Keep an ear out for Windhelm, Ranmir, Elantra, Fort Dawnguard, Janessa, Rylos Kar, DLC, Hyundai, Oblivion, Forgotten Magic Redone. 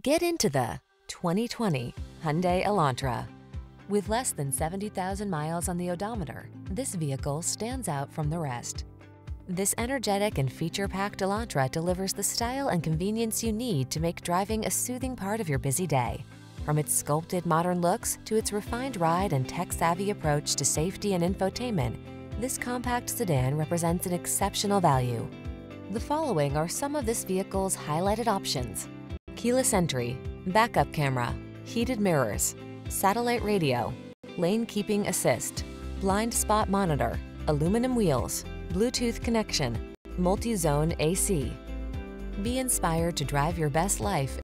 Get into the 2020 Hyundai Elantra. With less than 70,000 miles on the odometer, this vehicle stands out from the rest. This energetic and feature-packed Elantra delivers the style and convenience you need to make driving a soothing part of your busy day. From its sculpted modern looks to its refined ride and tech-savvy approach to safety and infotainment, this compact sedan represents an exceptional value. The following are some of this vehicle's highlighted options: keyless entry, backup camera, heated mirrors, satellite radio, lane keeping assist, blind spot monitor, aluminum wheels, Bluetooth connection, multi-zone AC. Be inspired to drive your best life